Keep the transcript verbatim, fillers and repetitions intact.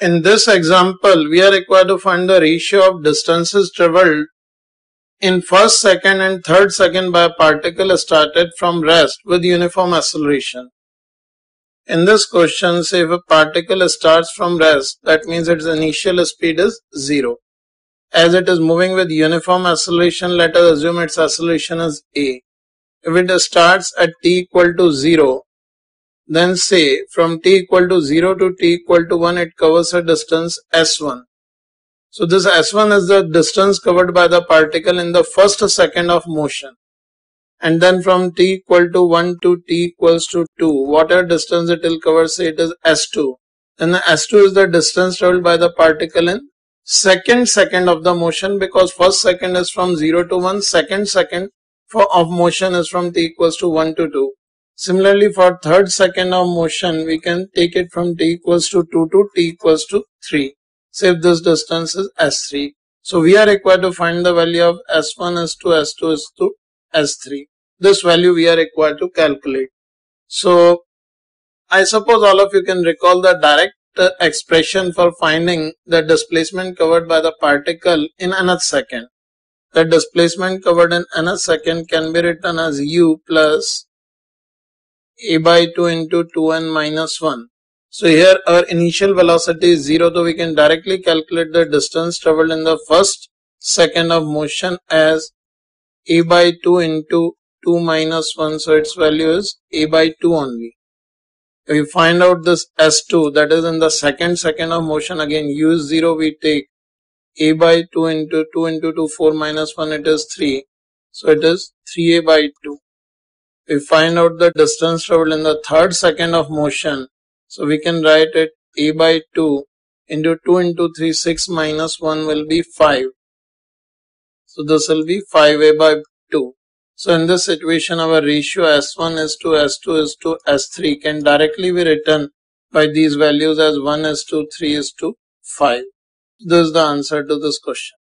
In this example, we are required to find the ratio of distances travelled in first second and third second by a particle started from rest with uniform acceleration. In this question, say if a particle starts from rest, that means its initial speed is zero. As it is moving with uniform acceleration, let us assume its acceleration is a. If it starts at t equal to zero, then say from t equal to zero to t equal to one, it covers a distance s one. So this s one is the distance covered by the particle in the first second of motion. And then from t equal to one to t equals to two, whatever distance it will cover, say it is s two. And the s two is the distance travelled by the particle in second second of the motion, because first second is from zero to one, second second for of motion is from t equals to one to two. Similarly, for third second of motion, we can take it from t equals to two to t equals to three. So if this distance is s three. So we are required to find the value of s one, s two, s two, s two, s three. This value we are required to calculate. So I suppose all of you can recall the direct expression for finding the displacement covered by the particle in nth second. The displacement covered in nth second can be written as u plus a by two into two n minus one. So here our initial velocity is zero, so we can directly calculate the distance travelled in the first second of motion as a by two into two minus one, so its value is a by two only. If you find out this s two, that is in the second second of motion, again u is zero, we take a by two into two into two, four minus one, it is three, so it is three a by two. We find out the distance travelled in the third second of motion. So we can write it a by two into two into three, six minus one will be five. So this will be five a by two. So in this situation, our ratio s one is to s two is to s three can directly be written by these values as one is to three is to five. This is the answer to this question.